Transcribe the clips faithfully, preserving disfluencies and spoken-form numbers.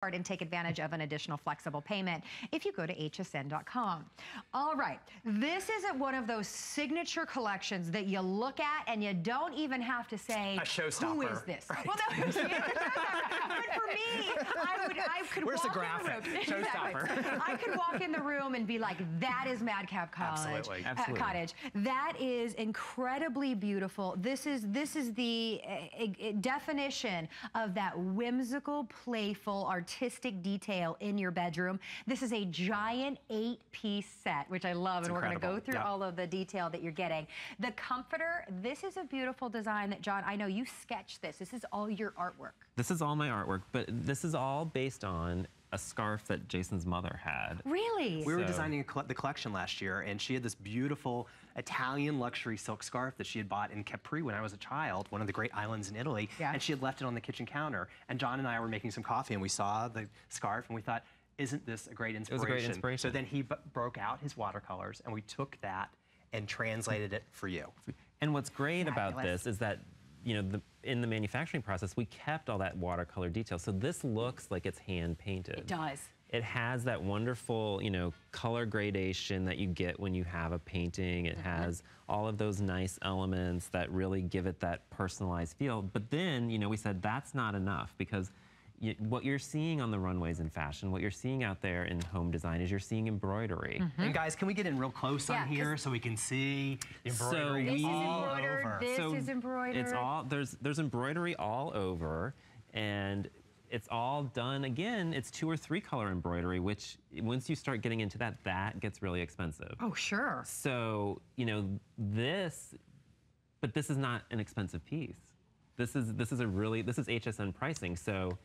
card and take advantage of an additional flexible payment if you go to H S N dot com. All right, this isn't one of those signature collections that you look at and you don't even have to say, a showstopper. Who is this? Right. Well, no, but for me, I would, I could Where's walk the graphic? In the room. Showstopper. I could walk in the room and be like, that is Madcap Cottage. Absolutely. Absolutely. Uh, Cottage. That is incredibly beautiful. This is, this is the uh, uh, definition of that whimsical, playful, artistic detail in your bedroom. This is a giant eight-piece set, which I love, it's and incredible. We're going to go through yep. all of the detail that you're getting. The comforter, this is a beautiful design that, John, I know you sketched this. This is all your artwork. This is all my artwork, but this is all based on a scarf that Jason's mother had. Really? We so. were designing a coll the collection last year, and she had this beautiful Italian luxury silk scarf that she had bought in Capri when I was a child, one of the great islands in Italy, yeah. and she had left it on the kitchen counter. And John and I were making some coffee, and we saw the scarf, and we thought, isn't this a great inspiration? It was a great inspiration. So then he b broke out his watercolors, and we took that and translated it for you. And what's great yeah, about this is that, you know, the, in the manufacturing process, we kept all that watercolor detail. So this looks like it's hand-painted. It does. It has that wonderful, you know, color gradation that you get when you have a painting. It mm-hmm. has all of those nice elements that really give it that personalized feel. But then, you know, we said that's not enough, because you, what you're seeing on the runways in fashion, what you're seeing out there in home design, is you're seeing embroidery. Mm-hmm. And guys, can we get in real close yeah, on here so we can see embroidery so this all is over? This so is embroidered. It's all there's there's embroidery all over, and it's all done again. It's two or three color embroidery, which once you start getting into that, that gets really expensive. Oh sure. So you know this, but this is not an expensive piece. This is this is a really this is H S N pricing. So.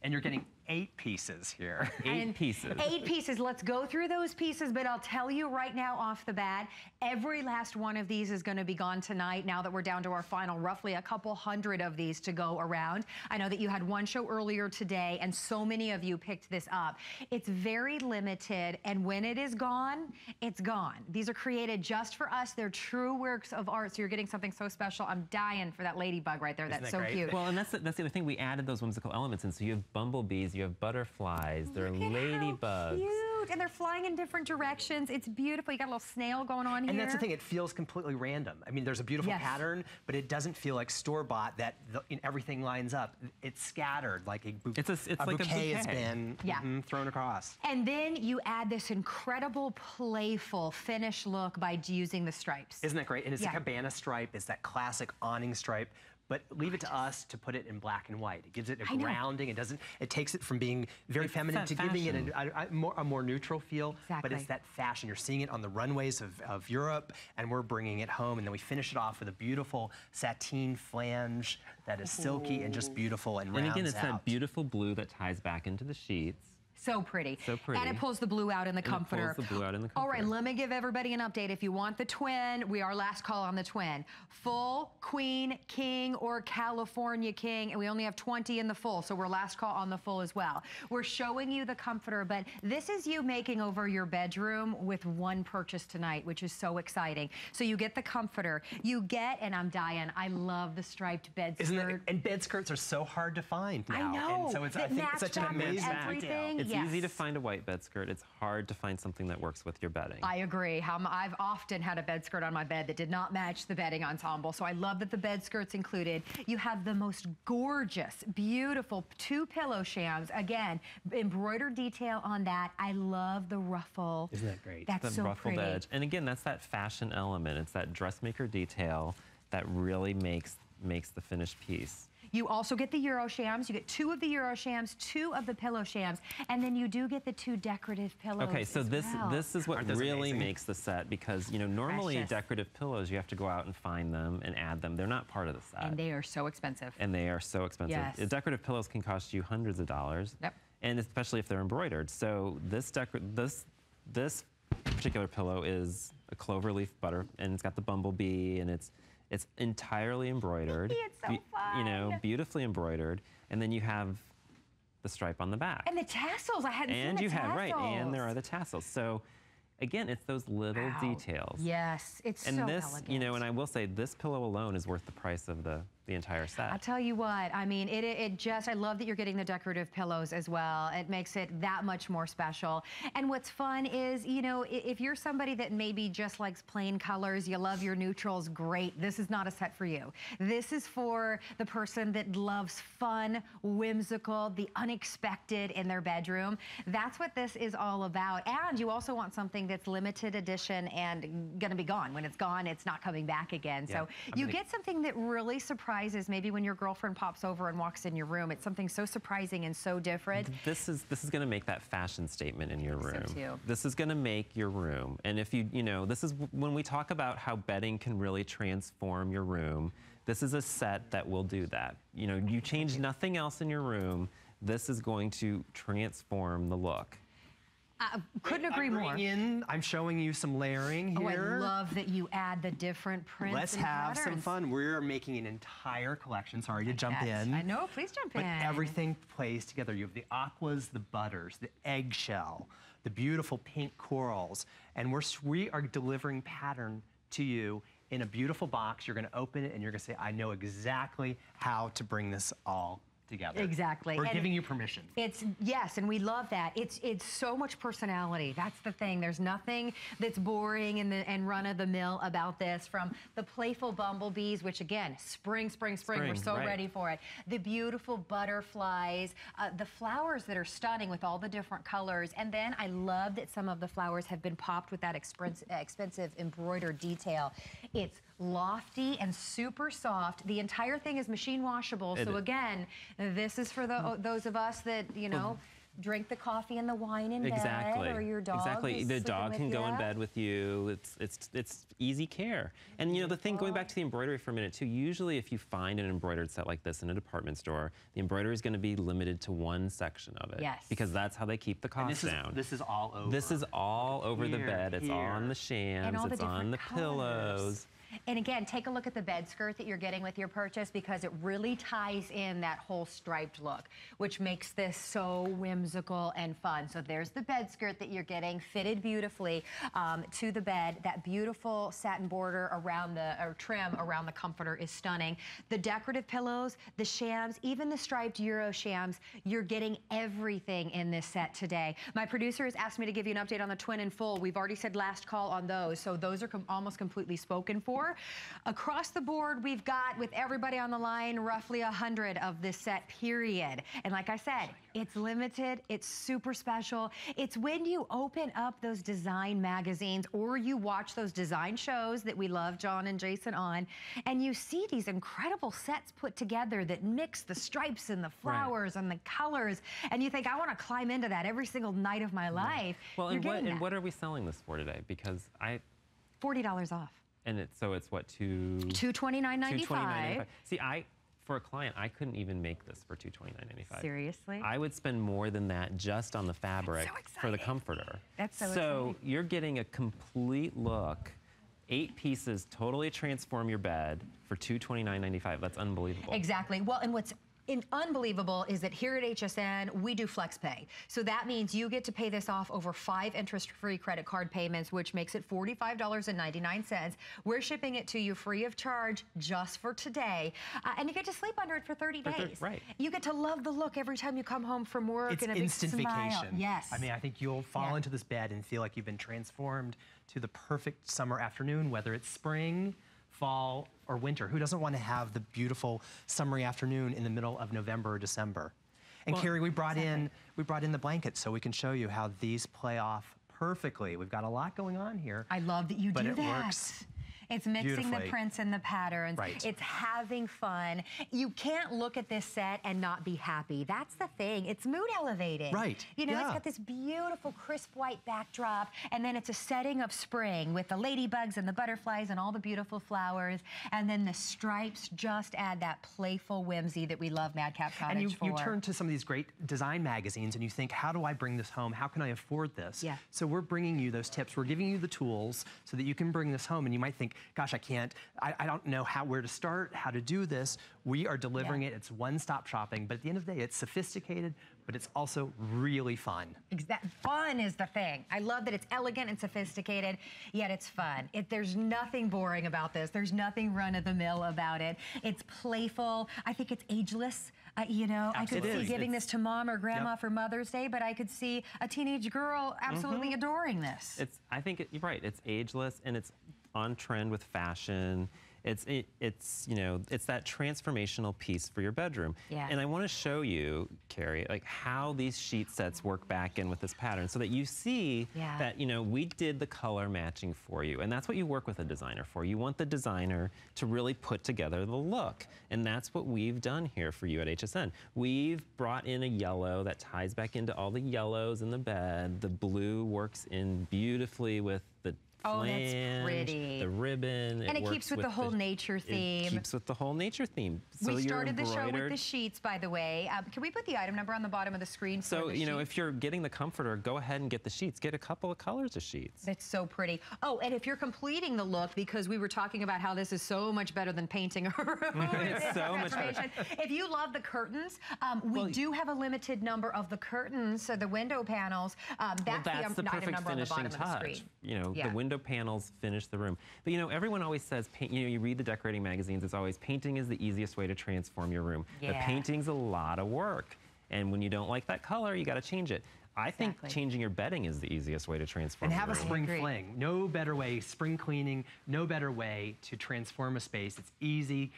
And you're getting eight pieces here. Eight and pieces. Eight pieces. Let's go through those pieces, but I'll tell you right now off the bat, every last one of these is going to be gone tonight now that we're down to our final, roughly a couple hundred of these to go around. I know that you had one show earlier today, and so many of you picked this up. It's very limited, and when it is gone, it's gone. These are created just for us. They're true works of art, so you're getting something so special. I'm dying for that ladybug right there. Isn't that's that so great? Cute. Well, and that's the, that's the other thing. We added those whimsical elements, and so you have bumblebees, you have butterflies, oh, they're ladybugs. How cute. And they're flying in different directions. It's beautiful. You got a little snail going on here. And that's the thing, it feels completely random. I mean, there's a beautiful yes. pattern, but it doesn't feel like store-bought that the, you know, everything lines up. It's scattered like a, bu it's a, it's a like bouquet has been yeah. mm, thrown across. And then you add this incredible, playful finish look by using the stripes. Isn't that great? And it's yeah. a cabana stripe. It's that classic awning stripe. But leave it to us to put it in black and white. It gives it a I grounding. Know. It doesn't. It takes it from being very it's feminine to fashion. Giving it a, a, a, more, a more neutral feel. Exactly. But it's that fashion. You're seeing it on the runways of, of Europe, and we're bringing it home. And then we finish it off with a beautiful sateen flange that is silky Ooh. And just beautiful and rounds And again, it's out. That beautiful blue that ties back into the sheets. So pretty. So pretty. And it pulls the blue out in the and comforter. It pulls the blue out in the comforter. All right, let me give everybody an update. If you want the twin, we are last call on the twin. Full, queen, king, or California king, and we only have twenty in the full, so we're last call on the full as well. We're showing you the comforter, but this is you making over your bedroom with one purchase tonight, which is so exciting. So you get the comforter. You get, and I'm dying, I love the striped bed skirt. Isn't that, and bed skirts are so hard to find now. I know. And so it's, I think it's such an amazing everything. It's yes. easy to find a white bed skirt. It's hard to find something that works with your bedding. I agree. How I've often had a bed skirt on my bed that did not match the bedding ensemble, so I love that the bed skirt's included. You have the most gorgeous, beautiful two pillow shams. Again, embroidered detail on that. I love the ruffle. Isn't that great? That's the so ruffled pretty. Edge. And again, that's that fashion element. It's that dressmaker detail that really makes makes the finished piece. You also get the Euro shams. You get two of the Euro shams, two of the pillow shams, and then you do get the two decorative pillows. Okay, so as this well. This is what really amazing? Makes the set, because you know normally Precious. Decorative pillows you have to go out and find them and add them. They're not part of the set. And they are so expensive. And they are so expensive. Yes. Decorative pillows can cost you hundreds of dollars. Yep. And especially if they're embroidered. So this decor this this particular pillow is a cloverleaf butter, and it's got the bumblebee, and it's It's entirely embroidered. It's so fun. You know, beautifully embroidered. And then you have the stripe on the back. And the tassels. I hadn't and seen you the tassels. Had, right. And there are the tassels. So, again, it's those little wow. details. Yes, it's and so And this, elegant. You know, and I will say, this pillow alone is worth the price of the the entire set. I'll tell you what, I mean, it, it just, I love that you're getting the decorative pillows as well. It makes it that much more special. And what's fun is, you know, if you're somebody that maybe just likes plain colors, you love your neutrals, great. This is not a set for you. This is for the person that loves fun, whimsical, the unexpected in their bedroom. That's what this is all about. And you also want something that's limited edition and gonna be gone. When it's gone, it's not coming back again. Yeah. So I mean, you get something that really surprises, maybe when your girlfriend pops over and walks in your room. It's something so surprising and so different. This is this is gonna make that fashion statement in your room. So too. This is gonna make your room. And if you, you know, this is when we talk about how bedding can really transform your room. This is a set that will do that. You know, you change nothing else in your room. This is going to transform the look. I couldn't Wait, agree I'm more. In, I'm showing you some layering here. Oh, I love that you add the different prints. Let's and have patterns. Some fun. We're making an entire collection. Sorry to I jump guess. in. I know, please jump but in. But everything plays together. You have the aquas, the butters, the eggshell, the beautiful pink corals, and we're we are delivering pattern to you in a beautiful box. You're going to open it and you're going to say, "I know exactly how to bring this all together." Exactly. We're and giving you permission. It's, yes, and we love that. It's it's so much personality. That's the thing. There's nothing that's boring and, the, and run-of-the-mill about this, from the playful bumblebees, which again, spring, spring, spring, spring we're so right. ready for it. The beautiful butterflies, uh, the flowers that are stunning with all the different colors. And then I love that some of the flowers have been popped with that expensive embroidered detail. It's lofty and super soft. The entire thing is machine washable. It so again, this is for the, those of us that, you know, drink the coffee and the wine in exactly. bed, or your dog. Exactly. The dog can go in bed with you. It's it's it's easy care. And you know, the thing, going back to the embroidery for a minute too, usually if you find an embroidered set like this in a department store, the embroidery is going to be limited to one section of it. Yes. Because that's how they keep the cost down. This is all over. This is all over the bed. It's on the shams. It's on the pillows. And again, take a look at the bed skirt that you're getting with your purchase, because it really ties in that whole striped look, which makes this so whimsical and fun. So there's the bed skirt that you're getting, fitted beautifully um, to the bed. That beautiful satin border around the, or trim around the comforter is stunning. The decorative pillows, the shams, even the striped Euro shams, you're getting everything in this set today. My producer has asked me to give you an update on the twin and full. We've already said last call on those, so those are com almost completely spoken for. Across the board, we've got, with everybody on the line, roughly a hundred of this set, period. And like I said, it's limited, it's super special. It's when you open up those design magazines or you watch those design shows that we love John and Jason on, and you see these incredible sets put together that mix the stripes and the flowers right. and the colors, and you think, I want to climb into that every single night of my life. Right. Well, and what, and what are we selling this for today? Because I... forty dollars off. And it's, so it's what, two? two twenty-nine ninety-five. See, I, for a client, I couldn't even make this for two twenty-nine ninety-five. Seriously? I would spend more than that just on the fabric so for the comforter. That's so So exciting. You're getting a complete look. Eight pieces totally transform your bed for two twenty-nine ninety-five. That's unbelievable. Exactly. Well, and what's And unbelievable is that here at H S N, we do flex pay. So that means you get to pay this off over five interest-free credit card payments, which makes it forty-five ninety-nine. We're shipping it to you free of charge just for today. Uh, and you get to sleep under it for thirty days. For thir right. You get to love the look every time you come home from work. It's and a instant big smile. vacation. Yes. I mean, I think you'll fall yeah. into this bed and feel like you've been transformed to the perfect summer afternoon, whether it's spring, fall, or winter. Who doesn't want to have the beautiful summery afternoon in the middle of November or December? And well, Carrie, we brought exactly. in we brought in the blankets so we can show you how these play off perfectly. We've got a lot going on here. I love that you but do it that. Works. It's mixing the prints and the patterns. Right. It's having fun. You can't look at this set and not be happy. That's the thing. It's mood elevating. Right. You know, yeah. it's got this beautiful crisp white backdrop, and then it's a setting of spring with the ladybugs and the butterflies and all the beautiful flowers, and then the stripes just add that playful whimsy that we love Madcap Cottage and you, for. And you turn to some of these great design magazines and you think, how do I bring this home? How can I afford this? Yeah. So we're bringing you those tips. We're giving you the tools so that you can bring this home, and you might think, gosh, I can't, I, I don't know how, where to start, how to do this. We are delivering yeah. it. It's one-stop shopping, but at the end of the day, it's sophisticated, but it's also really fun. Exactly. Fun is the thing. I love that it's elegant and sophisticated, yet it's fun. It, there's nothing boring about this. There's nothing run-of-the-mill about it. It's playful. I think it's ageless. Uh, you know, absolutely. I could see giving it's, this to mom or grandma yep. for Mother's Day, but I could see a teenage girl absolutely mm-hmm. adoring this. It's, I think it, you're right. It's ageless and it's on trend with fashion. It's, it, it's, you know, it's that transformational piece for your bedroom. Yeah. And I want to show you, Carrie, like how these sheet sets work back in with this pattern so that you see yeah. that, you know, we did the color matching for you. And that's what you work with a designer for. You want the designer to really put together the look. And that's what we've done here for you at H S N. We've brought in a yellow that ties back into all the yellows in the bed. The blue works in beautifully with the Oh, flange, that's pretty. The ribbon. And it, it keeps with, with the whole the, nature theme. It keeps with the whole nature theme. So we started the show with the sheets, by the way. Um, can we put the item number on the bottom of the screen? So, for the you know, sheets? If you're getting the comforter, go ahead and get the sheets. Get a couple of colors of sheets. That's so pretty. Oh, and if you're completing the look, because we were talking about how this is so much better than painting a room. It's so much better. If you love the curtains, um, we well, do have a limited number of the curtains, so the window panels. Um, that's, well, that's the, the perfect item number on the bottom touch. Of the screen. You know, yeah. the window Window panels finish the room. But you know, everyone always says, paint, you know, you read the decorating magazines, it's always painting is the easiest way to transform your room. Yeah. But painting's a lot of work. And when you don't like that color, you gotta change it. I think exactly. changing your bedding is the easiest way to transform. And have a spring fling. No better way, spring cleaning, no better way to transform a space. It's easy.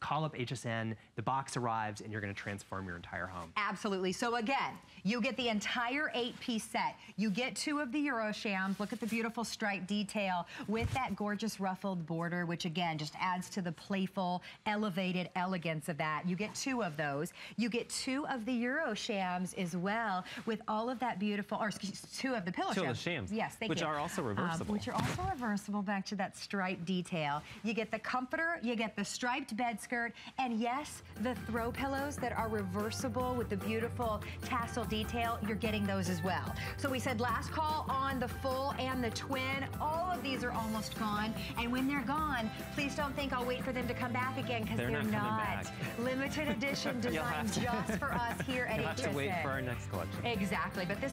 Call up H S N, the box arrives, and you're gonna transform your entire home. Absolutely, so again, you get the entire eight-piece set. You get two of the Euro shams. Look at the beautiful stripe detail with that gorgeous ruffled border, which again, just adds to the playful, elevated elegance of that. You get two of those. You get two of the Euro shams as well, with all of that beautiful, or excuse me, two of the pillow shams. Pillow shams. Yes, thank you. Which are also reversible. Um, which are also reversible, back to that stripe detail. You get the comforter, you get the striped bed skirt, and yes, the throw pillows that are reversible with the beautiful tassel detail, you're getting those as well. So we said last call on the full and the twin. All of these are almost gone. And when they're gone, please don't think I'll wait for them to come back again, because they're, they're not. not. Limited edition designed just for us here at H S N. You'll have to wait for our next collection. Exactly. But this